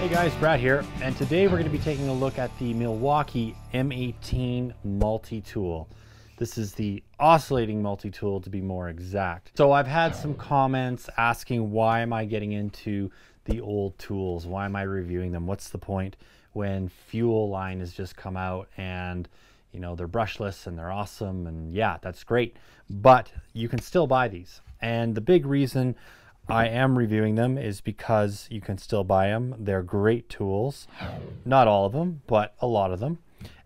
Hey guys, Brad here, and today we're going to be taking a look at the Milwaukee M18 multi-tool. This is the oscillating multi-tool to be more exact. So I've had some comments asking, why am I getting into the old tools? Why am I reviewing them? What's the point when Fuel line has just come out and, you know, they're brushless and they're awesome, and yeah, that's great, but you can still buy these. And the big reason I am reviewing them is because you can still buy them. They're great tools. Not all of them, but a lot of them.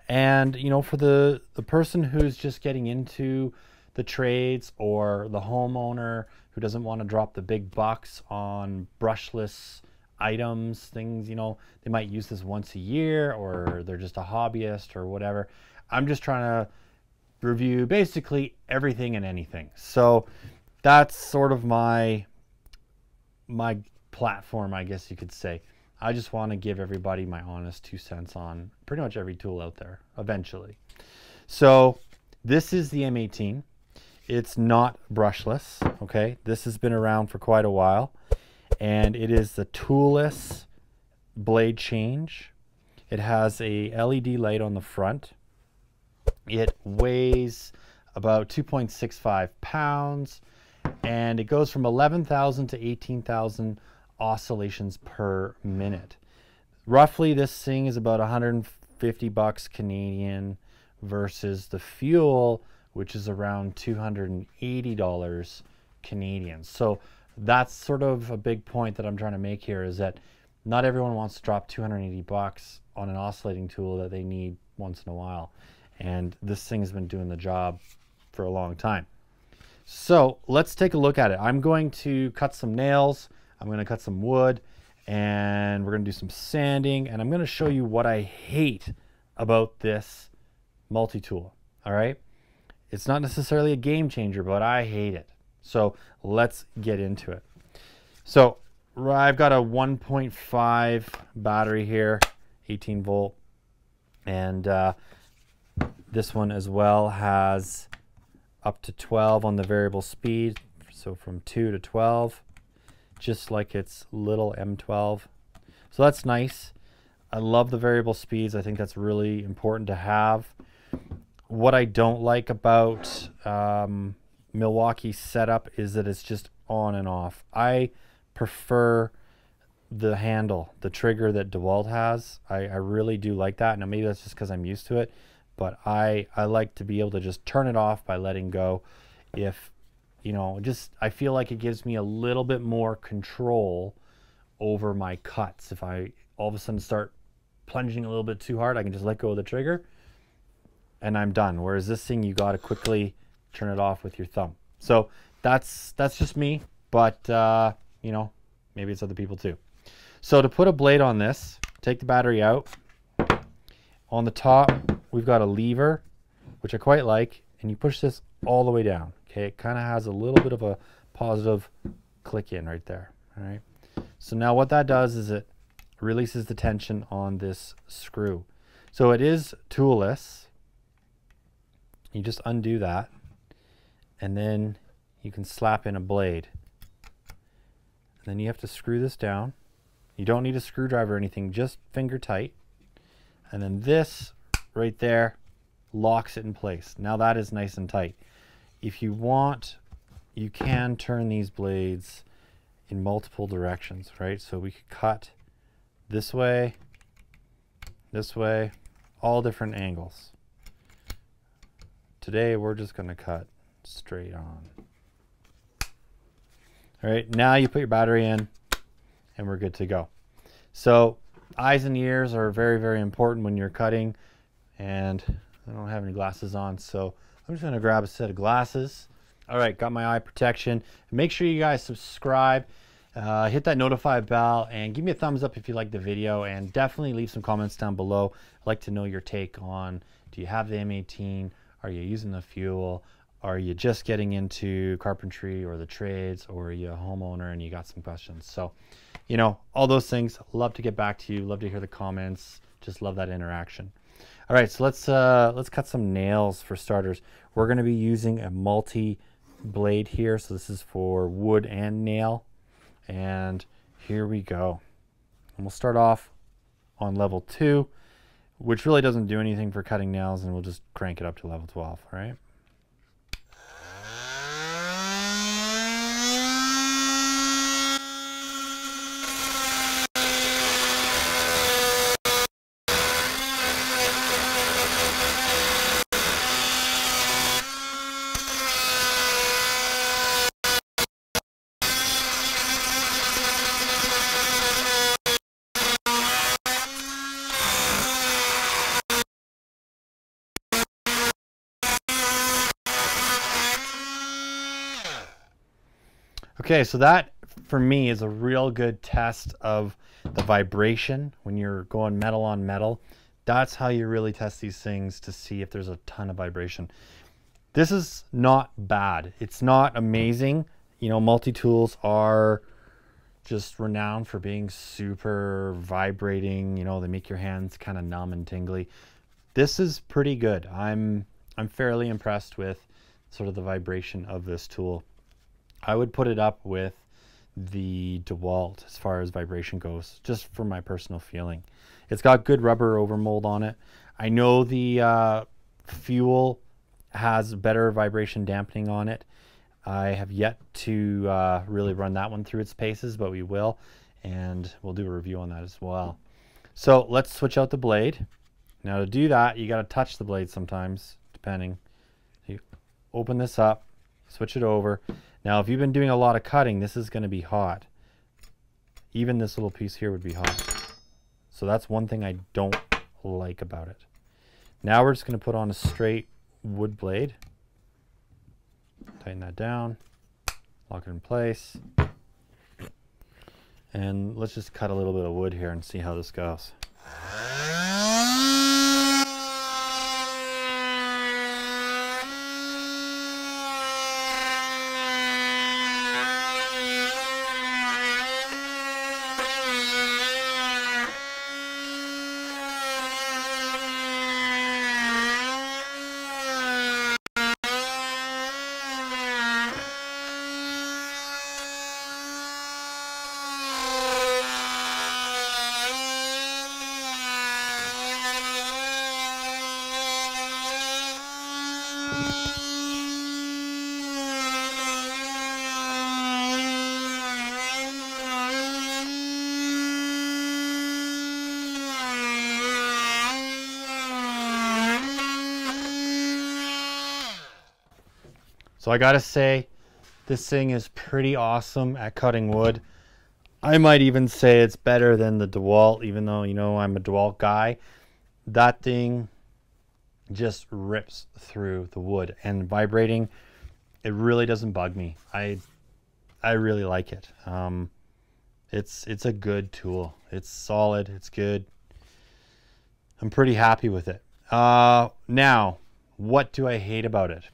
And, you know, for the person who's just getting into the trades, or the homeowner who doesn't want to drop the big bucks on brushless items, things, you know, they might use this once a year, or they're just a hobbyist or whatever. I'm just trying to review basically everything and anything. So that's sort of my platform, I guess you could say. I just want to give everybody my honest 2 cents on pretty much every tool out there eventually. So this is the M18. It's not brushless, okay? This has been around for quite a while, and it is the toolless blade change. It has a LED light on the front. It weighs about 2.65 pounds. And it goes from 11,000 to 18,000 oscillations per minute. Roughly, this thing is about 150 bucks Canadian versus the Fuel, which is around $280 Canadian. So that's sort of a big point that I'm trying to make here, is that not everyone wants to drop 280 bucks on an oscillating tool that they need once in a while. And this thing's been doing the job for a long time. So let's take a look at it. I'm going to cut some nails, I'm going to cut some wood, and we're going to do some sanding, and I'm going to show you what I hate about this multi-tool. All right? It's not necessarily a game changer, but I hate it. So let's get into it. So I've got a 1.5 battery here, 18 volt, and this one as well has up to 12 on the variable speed, so from 2 to 12, just like its little M12. So that's nice. I love the variable speeds. I think that's really important to have. What I don't like about Milwaukee's setup is that it's just on and off. I prefer the handle, the trigger that DeWalt has. I really do like that. Now maybe that's just because I'm used to it, but I like to be able to just turn it off by letting go. If, you know, just, I feel like it gives me a little bit more control over my cuts. If I all of a sudden start plunging a little bit too hard, I can just let go of the trigger and I'm done. Whereas this thing, you got to quickly turn it off with your thumb. So that's just me, but you know, maybe it's other people too. So to put a blade on this, take the battery out. On the top, we've got a lever, which I quite like, and you push this all the way down. Okay, it kind of has a little bit of a positive click in right there. All right, so now what that does is it releases the tension on this screw. So it is toolless. You just undo that, and then you can slap in a blade. And then you have to screw this down. You don't need a screwdriver or anything, just finger tight. And then this right there locks it in place. Now that is nice and tight. If you want, you can turn these blades in multiple directions, right? So we could cut this way, all different angles. Today we're just going to cut straight on. All right, now you put your battery in and we're good to go. So eyes and ears are very, very important when you're cutting. And I don't have any glasses on, so I'm just going to grab a set of glasses. All right, got my eye protection. Make sure you guys subscribe, hit that notify bell, and give me a thumbs up if you like the video, and definitely leave some comments down below. I'd like to know your take on, do you have the M18? Are you using the Fuel? Are you just getting into carpentry or the trades, or are you a homeowner and you got some questions? So, you know, all those things. Love to get back to you. Love to hear the comments. Just love that interaction. All right, so let's cut some nails for starters. We're going to be using a multi-blade here, so this is for wood and nail. And here we go. And we'll start off on level 2, which really doesn't do anything for cutting nails, and we'll just crank it up to level 12, all right? Okay, so that for me is a real good test of the vibration when you're going metal on metal. That's how you really test these things to see if there's a ton of vibration. This is not bad. It's not amazing. You know, multi-tools are just renowned for being super vibrating. You know, they make your hands kind of numb and tingly. This is pretty good. I'm fairly impressed with sort of the vibration of this tool. I would put it up with the DeWalt as far as vibration goes, just for my personal feeling. It's got good rubber overmold on it. I know the Fuel has better vibration dampening on it. I have yet to really run that one through its paces, but we will, and we'll do a review on that as well. So let's switch out the blade. Now to do that, you gotta touch the blade sometimes, depending. You open this up, switch it over. Now, if you've been doing a lot of cutting, this is going to be hot. Even this little piece here would be hot. So that's one thing I don't like about it. Now we're just going to put on a straight wood blade. Tighten that down. Lock it in place. And let's just cut a little bit of wood here and see how this goes. So I gotta say, this thing is pretty awesome at cutting wood. I might even say it's better than the DeWalt, even though, you know, I'm a DeWalt guy. That thing just rips through the wood, and vibrating, it really doesn't bug me. I really like it. It's a good tool. It's solid, it's good. I'm pretty happy with it. Now, what do I hate about it?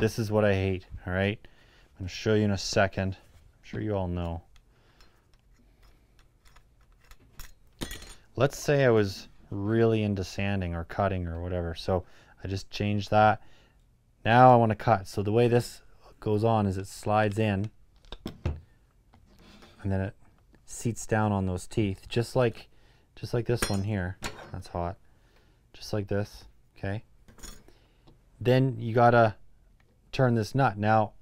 This is what I hate, all right? I'm gonna show you in a second. I'm sure you all know. Let's say I was really into sanding or cutting or whatever, so I just changed that. Now I wanna cut. So the way this goes on is it slides in and then it seats down on those teeth, just like this one here. That's hot. Just like this, okay? Then you gotta turn this nut. Now,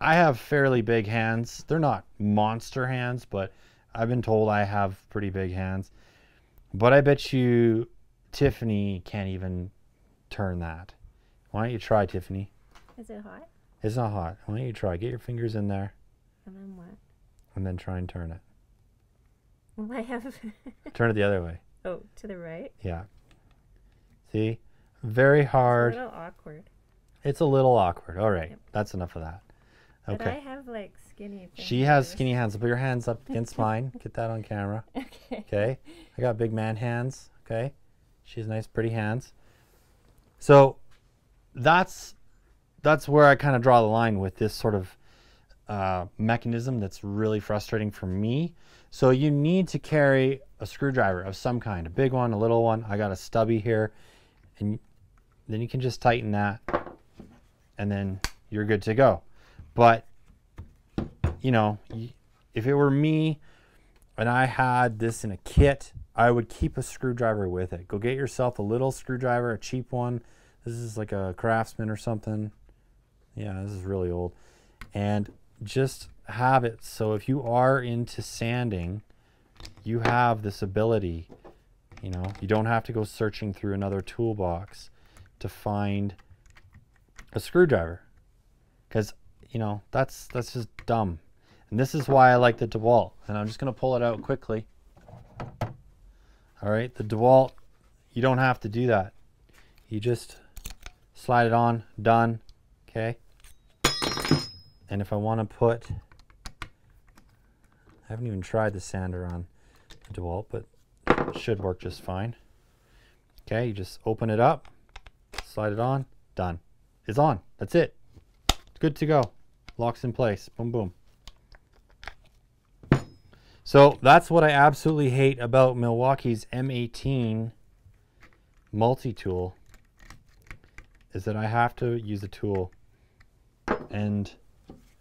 I have fairly big hands. They're not monster hands, but I've been told I have pretty big hands. But I bet you Tiffany can't even turn that. Why don't you try, Tiffany? Is it hot? It's not hot. Why don't you try? Get your fingers in there. And then what? And then try and turn it. Well, I have. Turn it the other way. Oh, to the right? Yeah. See? Very hard. It's a little awkward. It's a little awkward. All right, yep. That's enough of that. Okay. But I have like skinny fingers. She has skinny hands. So put your hands up against mine. Get that on camera. Okay. Okay. I got big man hands. Okay. She has nice, pretty hands. So that's where I kind of draw the line with this sort of mechanism that's really frustrating for me. So you need to carry a screwdriver of some kind, a big one, a little one. I got a stubby here, and then you can just tighten that, and then you're good to go. But, you know, if it were me, and I had this in a kit, I would keep a screwdriver with it. Go get yourself a little screwdriver, a cheap one. This is like a Craftsman or something. Yeah, this is really old. And just have it so if you are into sanding, you have this ability, you know, you don't have to go searching through another toolbox to find a screwdriver, because, you know, that's just dumb. And this is why I like the DeWalt, and I'm just going to pull it out quickly. All right, the DeWalt, you don't have to do that. You just slide it on, done, okay? And if I want to put, I haven't even tried the sander on the DeWalt, but it should work just fine. Okay, you just open it up, slide it on, done. It's on, that's it. It's good to go. Locks in place, boom, boom. So that's what I absolutely hate about Milwaukee's M18 multi-tool, is that I have to use a tool, and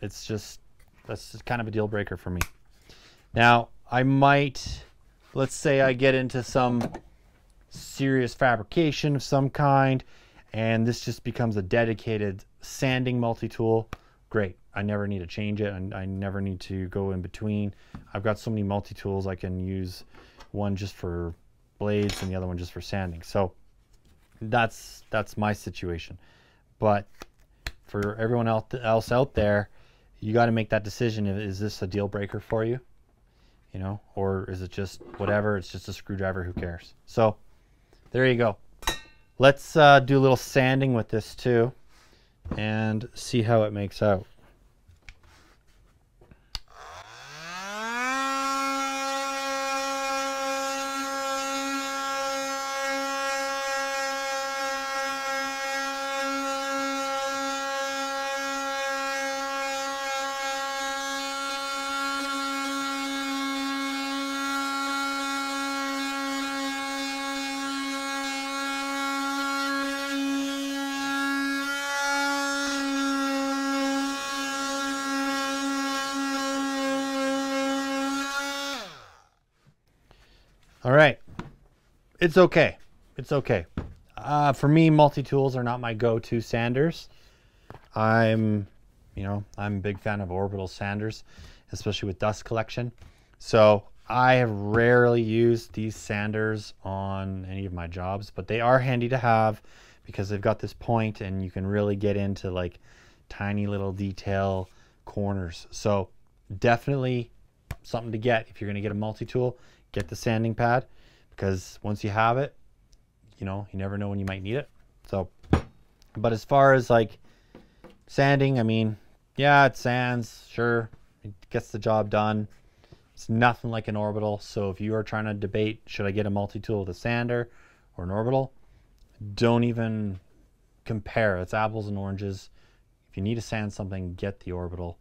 it's just, that's just kind of a deal breaker for me. Now I might, let's say I get into some serious fabrication of some kind, and this just becomes a dedicated sanding multi-tool. Great. I never need to change it, and I never need to go in between. I've got so many multi-tools I can use, one just for blades and the other one just for sanding. So that's my situation. But for everyone else out there, you got to make that decision. Is this a deal breaker for you? You know, or is it just whatever? It's just a screwdriver. Who cares? So there you go. Let's do a little sanding with this too and see how it makes out. All right, it's okay, it's okay. For me, multi-tools are not my go-to sanders. I'm a big fan of orbital sanders, especially with dust collection. So I have rarely used these sanders on any of my jobs, but they are handy to have because they've got this point and you can really get into like tiny little detail corners. So definitely something to get if you're gonna get a multi-tool. Get the sanding pad, because once you have it, you know, you never know when you might need it. So, but as far as like sanding, I mean, yeah, it sands, sure, it gets the job done. It's nothing like an orbital. So if you are trying to debate, should I get a multi-tool with a sander or an orbital, don't even compare. It's apples and oranges. If you need to sand something, get the orbital,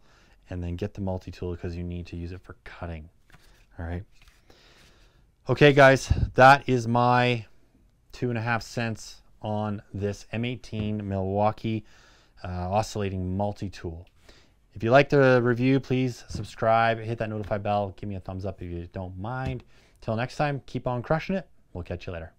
and then get the multi-tool because you need to use it for cutting. All right. Okay guys, that is my 2.5 cents on this M18 Milwaukee oscillating multi-tool. If you like the review, please subscribe, hit that notify bell, give me a thumbs up if you don't mind. Till next time, keep on crushing it. We'll catch you later.